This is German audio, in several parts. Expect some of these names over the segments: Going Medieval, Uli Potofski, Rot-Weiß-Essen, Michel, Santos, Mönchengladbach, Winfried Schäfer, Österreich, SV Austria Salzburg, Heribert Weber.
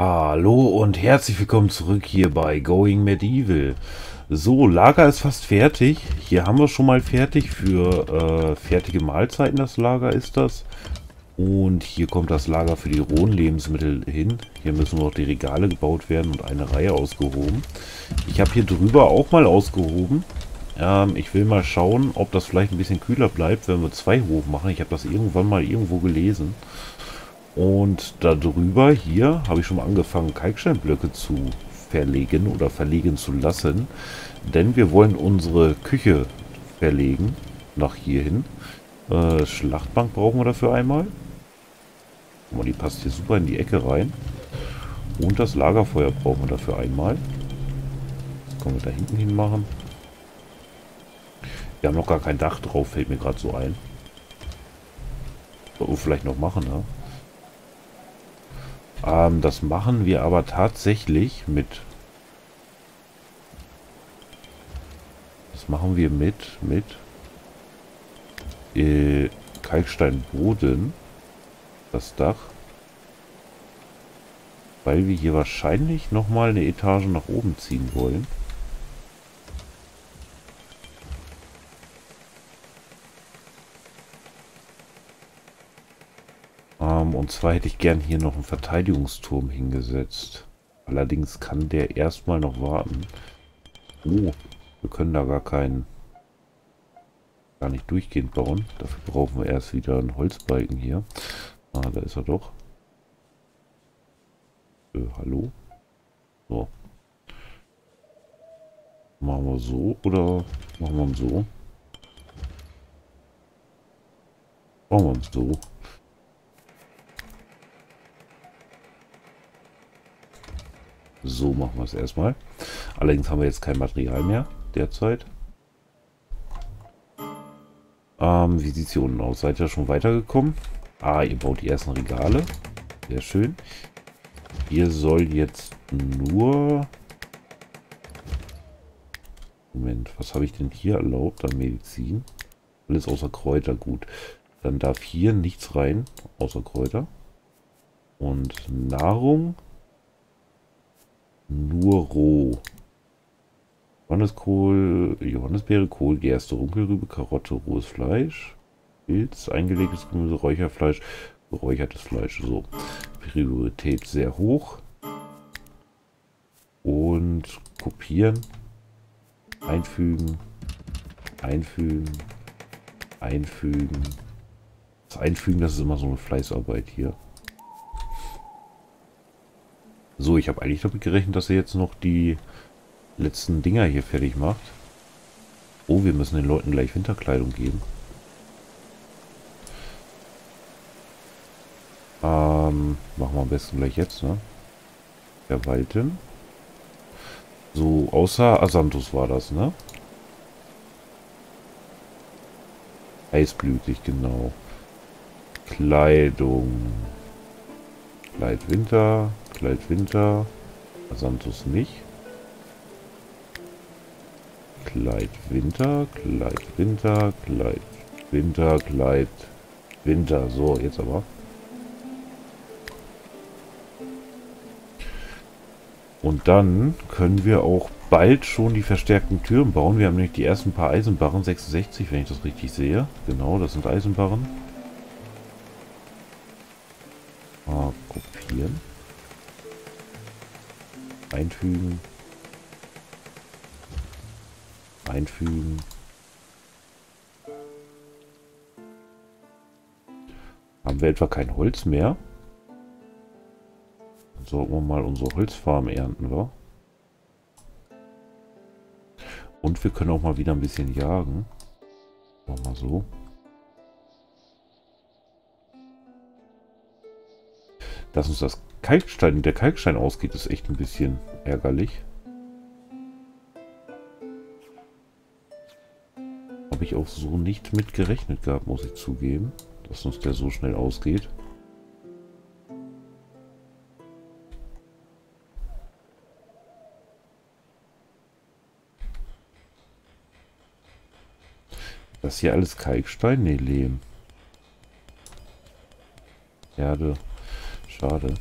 Hallo und herzlich willkommen zurück hier bei Going Medieval. So, Lager ist fast fertig. Hier haben wir schon mal fertig für fertige Mahlzeiten. Das Lager ist das. Und hier kommt das Lager für die rohen Lebensmittel hin. Hier müssen noch die Regale gebaut werden und eine Reihe ausgehoben. Ich habe hier drüber auch mal ausgehoben. Ich will mal schauen, ob das vielleicht ein bisschen kühler bleibt, wenn wir zwei hoch machen. Ich habe das irgendwann mal irgendwo gelesen. Und darüber hier habe ich schon mal angefangen, Kalksteinblöcke zu verlegen oder verlegen zu lassen. Denn wir wollen unsere Küche verlegen nach hier hin. Schlachtbank brauchen wir dafür einmal. Guck mal, die passt hier super in die Ecke rein. Und das Lagerfeuer brauchen wir dafür einmal. Das können wir da hinten hin machen. Wir haben noch gar kein Dach drauf, fällt mir gerade so ein. Sollten wir vielleicht noch machen, ne? Das machen wir aber tatsächlich mit. Das machen wir mit Kalksteinboden. Das Dach. Weil wir hier wahrscheinlich nochmal eine Etage nach oben ziehen wollen. Und zwar hätte ich gern hier noch einen Verteidigungsturm hingesetzt. Allerdings kann der erstmal noch warten. Oh, wir können da gar nicht durchgehend bauen. Dafür brauchen wir erst wieder einen Holzbalken hier. Ah, da ist er doch. Hallo? So. Machen wir so oder machen wir ihn so? Machen wir ihn so. So machen wir es erstmal. Allerdings haben wir jetzt kein Material mehr derzeit. Wie sieht es hier unten aus? Seid ihr schon weitergekommen? Ah, ihr baut die ersten Regale. Sehr schön. Hier soll jetzt nur... Moment, was habe ich denn hier erlaubt an Medizin? Alles außer Kräuter, gut. Dann darf hier nichts rein, außer Kräuter. Und Nahrung... Nur roh. Johanniskohl, Johannisbeere, Kohl, Gerste, Runkelrübe, Karotte, rohes Fleisch, Pilz, eingelegtes Gemüse, Räucherfleisch, geräuchertes Fleisch. So. Priorität sehr hoch. Und kopieren. Einfügen. Einfügen. Einfügen. Das Einfügen, das ist immer so eine Fleißarbeit hier. So, ich habe eigentlich damit gerechnet, dass er jetzt noch die letzten Dinger hier fertig macht. Oh, wir müssen den Leuten gleich Winterkleidung geben. Machen wir am besten gleich jetzt, ne? Verwalten. So, außer Santos war das, ne? Eisblütig, genau. Kleidung. Kleid Winter. Kleid Winter, Santos nicht. Kleid Winter, Kleid Winter, Kleid Winter, Kleid Winter. So, jetzt aber. Und dann können wir auch bald schon die verstärkten Türen bauen. Wir haben nämlich die ersten paar Eisenbarren, 66, wenn ich das richtig sehe. Genau, das sind Eisenbarren. Ah, kopieren. Einfügen. Einfügen. Haben wir etwa kein Holz mehr? Dann sollten wir mal unsere Holzfarm ernten, wa? Und wir können auch mal wieder ein bisschen jagen. Machen wir so. Dass uns das Kalkstein, der Kalkstein ausgeht, ist echt ein bisschen ärgerlich. Habe ich auch so nicht mit gerechnet gehabt, muss ich zugeben, dass uns der so schnell ausgeht. Das hier alles Kalkstein? Ne, Lehm. Erde. Schade.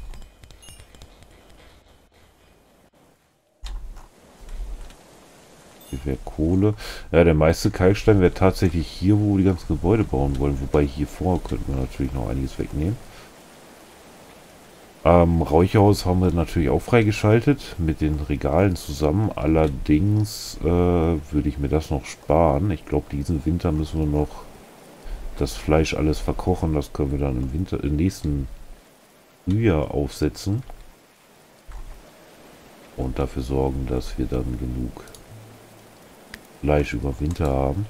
Hier wäre Kohle. Ja, der meiste Kalkstein wäre tatsächlich hier, wo wir die ganzen Gebäude bauen wollen. Wobei hier vorher könnten wir natürlich noch einiges wegnehmen. Räucherhaus haben wir natürlich auch freigeschaltet. Mit den Regalen zusammen. Allerdings würde ich mir das noch sparen. Ich glaube, diesen Winter müssen wir noch das Fleisch alles verkochen. Das können wir dann im Winter, im nächsten Frühjahr aufsetzen. Und dafür sorgen, dass wir dann genug Fleisch über Winter haben.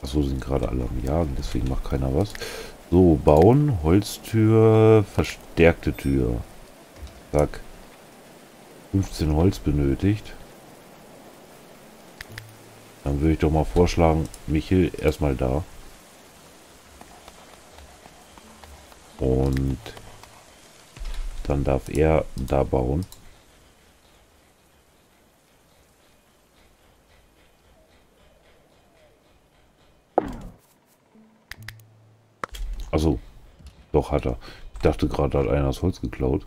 Achso, sind gerade alle am Jagen, deswegen macht keiner was. So, bauen, Holztür, verstärkte Tür. Zack. 15 Holz benötigt. Dann würde ich doch mal vorschlagen, Michel, erstmal da. Und dann darf er da bauen. Achso, doch hat er. Ich dachte gerade, da hat einer das Holz geklaut.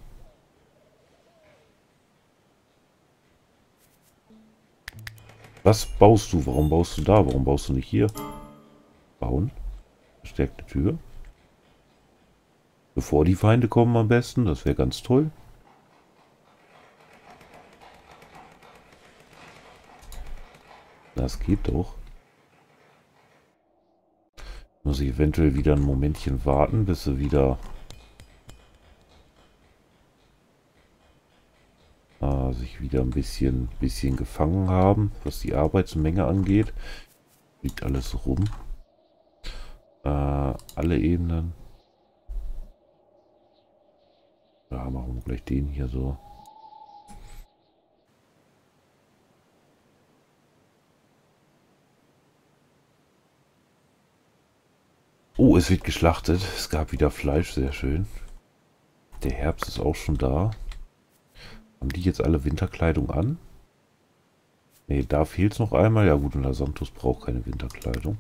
Was baust du? Warum baust du da? Warum baust du nicht hier? Bauen. Verstärkte Tür. Bevor die Feinde kommen am besten, das wäre ganz toll. Das geht doch. Muss ich eventuell wieder ein Momentchen warten, bis sie wieder sich wieder ein bisschen gefangen haben, was die Arbeitsmenge angeht. Liegt alles rum. Alle Ebenen. Da machen wir gleich den hier so. Oh, es wird geschlachtet. Es gab wieder Fleisch, sehr schön. Der Herbst ist auch schon da. Haben die jetzt alle Winterkleidung an? Ne, da fehlt es noch einmal. Ja gut, und der Santos braucht keine Winterkleidung.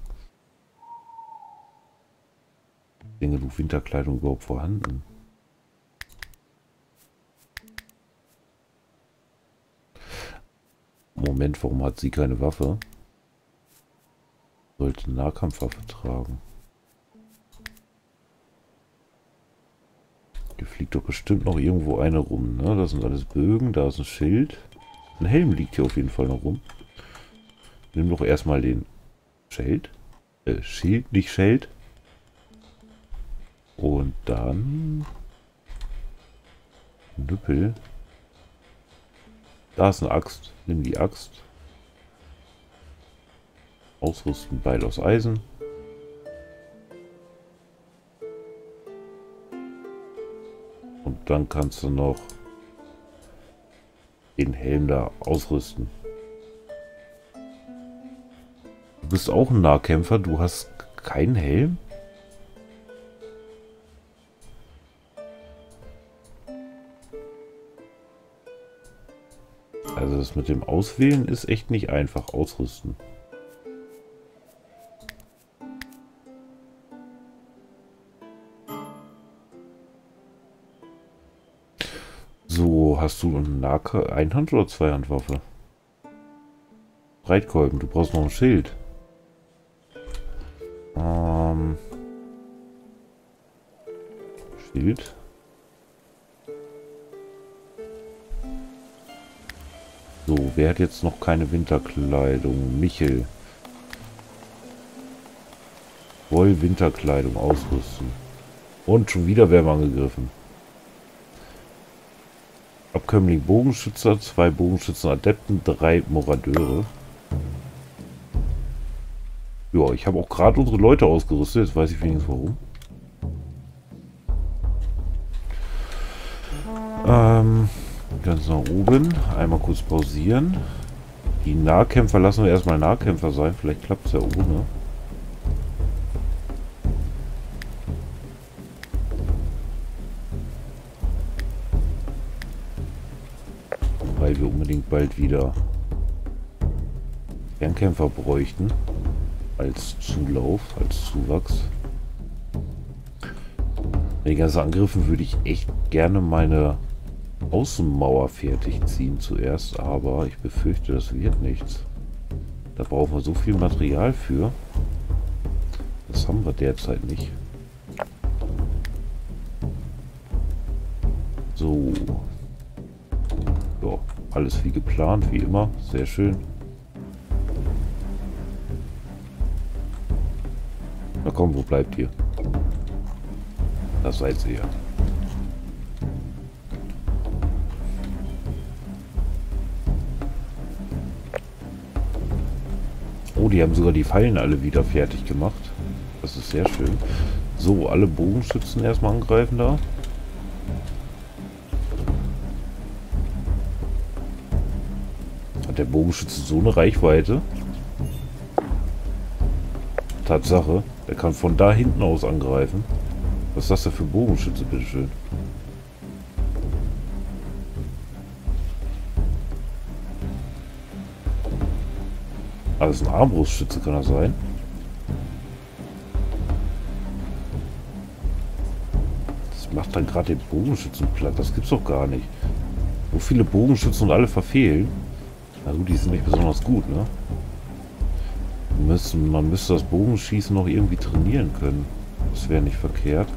Ist denn genug Winterkleidung überhaupt vorhanden? Moment, warum hat sie keine Waffe? Sollte Nahkampfwaffe tragen. Hier fliegt doch bestimmt noch irgendwo eine rum, ne? Das sind alles Bögen, da ist ein Schild. Ein Helm liegt hier auf jeden Fall noch rum. Nimm doch erstmal den Schild. Schild, nicht Schild. Und dann... Knüppel. Da ist eine Axt. Nimm die Axt. Ausrüsten, Beil aus Eisen. Und dann kannst du noch den Helm da ausrüsten. Du bist auch ein Nahkämpfer, du hast keinen Helm? Also das mit dem Auswählen ist echt nicht einfach. Ausrüsten. So, hast du eine Einhand- oder Zweihandwaffe? Breitkolben, du brauchst noch ein Schild. Schild. So, wer hat jetzt noch keine Winterkleidung? Michel. Wollwinterkleidung ausrüsten. Und schon wieder werden wir angegriffen. Abkömmling Bogenschützer, 2 Bogenschützen-Adepten, 3 Moradeure. Ja, ich habe auch gerade unsere Leute ausgerüstet. Jetzt weiß ich wenigstens warum. Ganz nach oben. Einmal kurz pausieren. Die Nahkämpfer lassen wir erstmal Nahkämpfer sein. Vielleicht klappt es ja ohne. Weil wir unbedingt bald wieder Fernkämpfer bräuchten. Als Zulauf, als Zuwachs. Bei den ganzen Angriffen würde ich echt gerne meine Außenmauer fertigziehen zuerst, aber ich befürchte, das wird nichts. Da brauchen wir so viel Material für. Das haben wir derzeit nicht. So. Ja, alles wie geplant, wie immer. Sehr schön. Na komm, wo bleibt ihr? Das seid ihr. Oh, die haben sogar die Fallen alle wieder fertig gemacht. Das ist sehr schön. So, alle Bogenschützen erstmal angreifen da. Hat der Bogenschütze so eine Reichweite? Tatsache, er kann von da hinten aus angreifen. Was ist das denn für Bogenschütze, bitteschön? Ah, das ist ein Armbrustschütze, kann das sein? Das macht dann gerade den Bogenschützen platt. Das gibt's doch gar nicht. So viele Bogenschützen und alle verfehlen. Na gut, die sind nicht besonders gut, ne? Man müsste das Bogenschießen noch irgendwie trainieren können. Das wäre nicht verkehrt.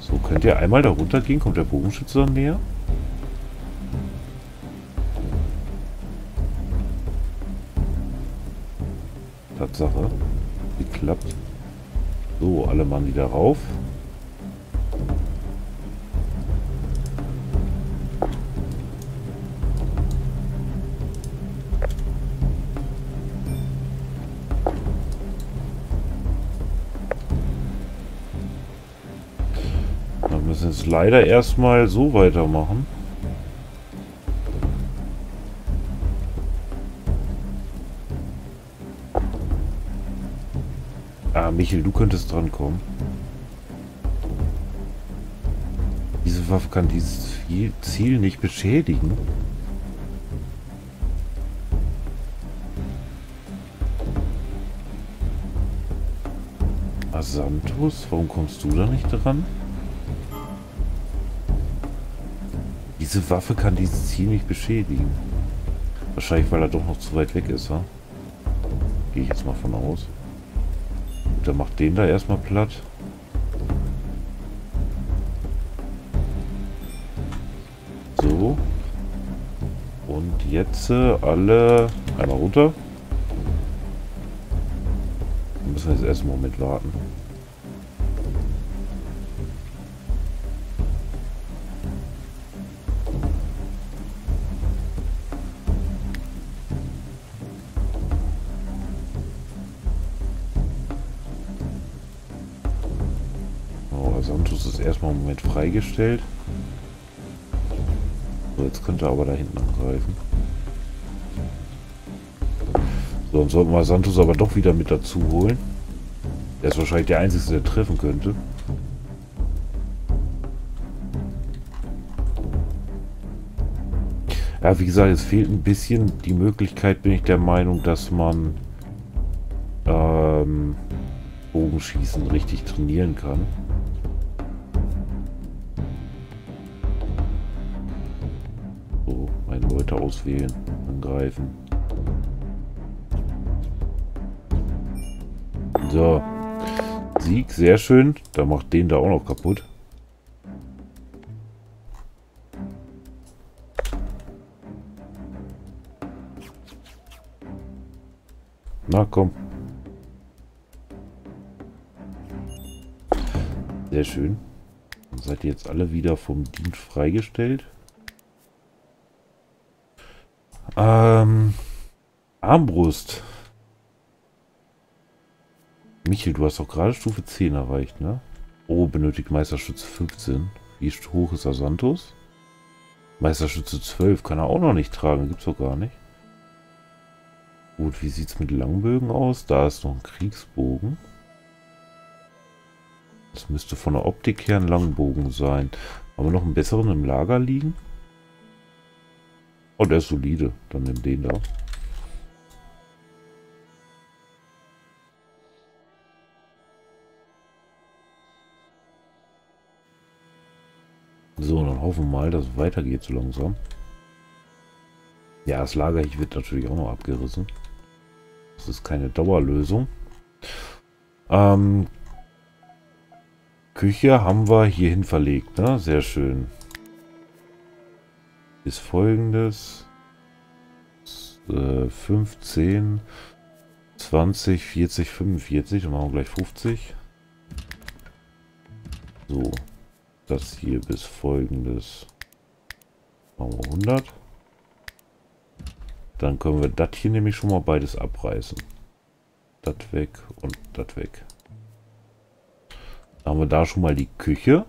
So, könnt ihr einmal da runtergehen? Kommt der Bogenschütze dann näher? Tatsache. Geklappt. So, alle Mann wieder rauf. Dann müssen wir jetzt leider erstmal so weitermachen. Michel, du könntest drankommen. Diese Waffe kann dieses Ziel nicht beschädigen. Santos, warum kommst du da nicht dran? Diese Waffe kann dieses Ziel nicht beschädigen. Wahrscheinlich, weil er doch noch zu weit weg ist, ha? Gehe ich jetzt mal von aus. Dann macht den da erstmal platt. So. Und jetzt alle einmal runter. Dann müssen wir jetzt erst einen Moment warten. Santos ist erstmal im Moment freigestellt. So, jetzt könnte er aber da hinten angreifen. So, dann sollten wir Santos aber doch wieder mit dazu holen. Er ist wahrscheinlich der Einzige, der treffen könnte. Ja, wie gesagt, es fehlt ein bisschen die Möglichkeit, bin ich der Meinung, dass man Bogenschießen richtig trainieren kann. Auswählen, angreifen. So. Sieg, sehr schön. Da macht den da auch noch kaputt. Na komm. Sehr schön. Dann seid ihr jetzt alle wieder vom Dienst freigestellt. Armbrust. Michel, du hast doch gerade Stufe 10 erreicht, ne? Oh, benötigt Meisterschütze 15. Wie hoch ist der Santos? Meisterschütze 12 kann er auch noch nicht tragen. Gibt's doch gar nicht. Gut, wie sieht's mit Langbögen aus? Da ist noch ein Kriegsbogen. Das müsste von der Optik her ein Langbogen sein. Haben wir noch einen besseren im Lager liegen? Oh, der ist solide. Dann nimm den da. So, dann hoffen wir mal, dass es weitergeht so langsam. Ja, das Lager hier wird natürlich auch noch abgerissen. Das ist keine Dauerlösung. Küche haben wir hierhin verlegt, ne? Sehr schön. Ist folgendes. 15, 20, 40, 45. Dann machen wir gleich 50. So. Das hier bis folgendes. Machen wir 100. Dann können wir das hier nämlich schon mal beides abreißen. Das weg und das weg. Dann haben wir da schon mal die Küche.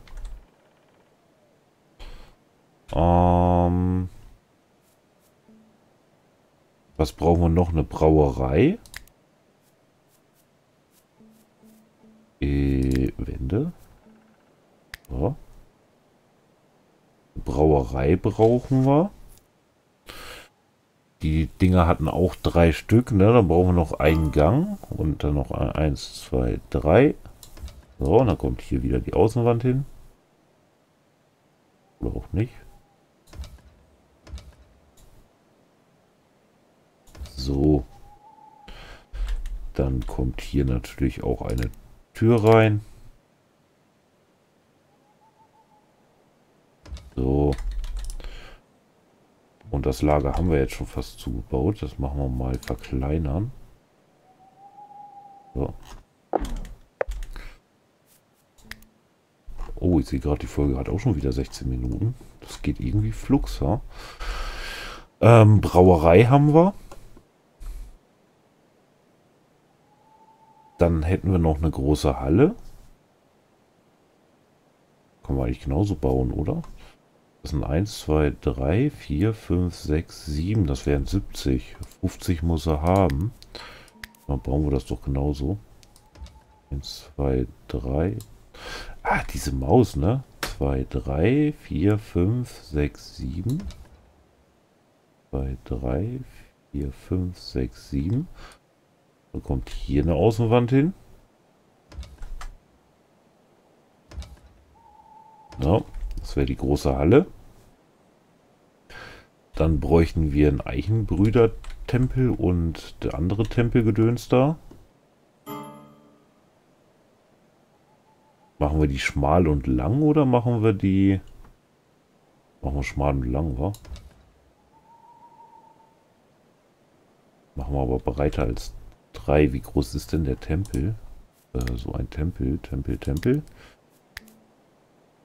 Was brauchen wir noch? Eine Brauerei. Wände. So. Brauerei brauchen wir. Die Dinger hatten auch 3 Stück, ne? Dann brauchen wir noch einen Gang und dann noch 1, 2, 3. So, und dann kommt hier wieder die Außenwand hin. Oder auch nicht. So. Dann kommt hier natürlich auch eine Tür rein. So. Und das Lager haben wir jetzt schon fast zugebaut. Das machen wir mal verkleinern. So. Oh, ich sehe gerade, die Folge hat auch schon wieder 16 Minuten. Das geht irgendwie flugs, ja? Brauerei haben wir. Dann hätten wir noch eine große Halle. Kann man eigentlich genauso bauen, oder? Das sind 1, 2, 3, 4, 5, 6, 7. Das wären 70. 50 muss er haben. Dann bauen wir das doch genauso. 1, 2, 3. Ah, diese Maus, ne? 2, 3, 4, 5, 6, 7. 2, 3, 4, 5, 6, 7. Dann kommt hier eine Außenwand hin. So. Das wäre die große Halle. Dann bräuchten wir einen Eichenbrüder-Tempel und der andere Tempelgedöns da. Machen wir die schmal und lang oder machen wir die... Machen wir schmal und lang, wa? Machen wir aber breiter als 3. Wie groß ist denn der Tempel? So ein Tempel, Tempel.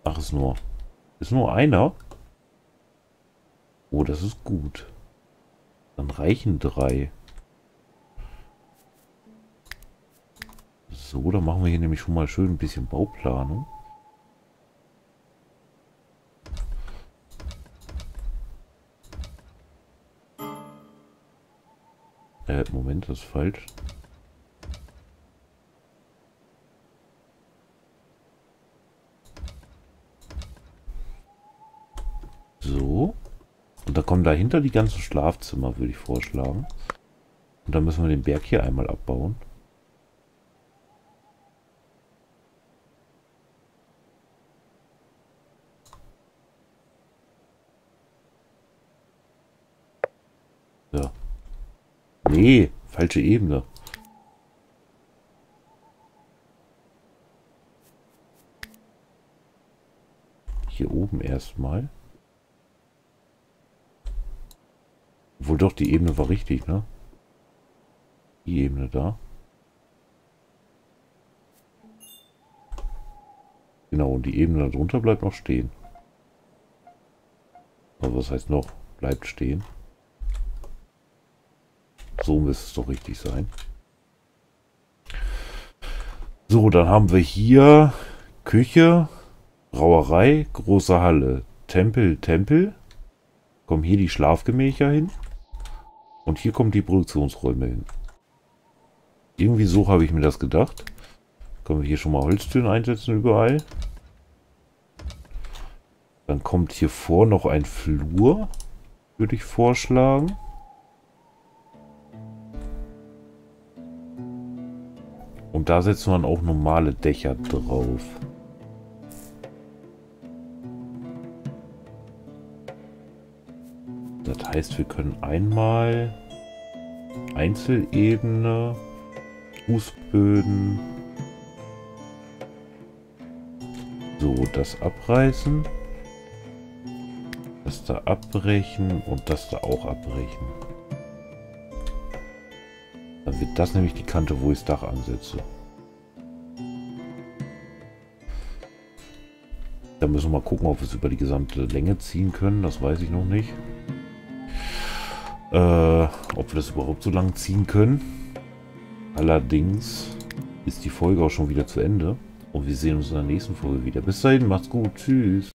Ach, ist nur... Ist nur einer? Oh, das ist gut. Dann reichen 3. So, dann machen wir hier nämlich schon mal schön ein bisschen Bauplanung. Moment, das ist falsch. So. Und da kommen dahinter die ganzen Schlafzimmer, würde ich vorschlagen. Und dann müssen wir den Berg hier einmal abbauen. Ja. Nee, falsche Ebene. Hier oben erstmal. Obwohl doch, die Ebene war richtig, ne? Die Ebene da. Genau, und die Ebene darunter bleibt noch stehen. Aber was heißt noch? Bleibt stehen. So müsste es doch richtig sein. So, dann haben wir hier Küche, Brauerei, große Halle, Tempel. Kommen hier die Schlafgemächer hin. Und hier kommen die Produktionsräume hin. Irgendwie so habe ich mir das gedacht. Können wir hier schon mal Holztüren einsetzen überall. Dann kommt hier vor noch ein Flur, würde ich vorschlagen. Und da setzen wir dann auch normale Dächer drauf. Das heißt, wir können einmal Einzelebene, Fußböden, so das abreißen, das da abbrechen und das da auch abbrechen. Dann wird das nämlich die Kante, wo ich das Dach ansetze. Da müssen wir mal gucken, ob wir es über die gesamte Länge ziehen können. Das weiß ich noch nicht. Ob wir das überhaupt so lang ziehen können. Allerdings ist die Folge auch schon wieder zu Ende. Und wir sehen uns in der nächsten Folge wieder. Bis dahin, macht's gut. Tschüss.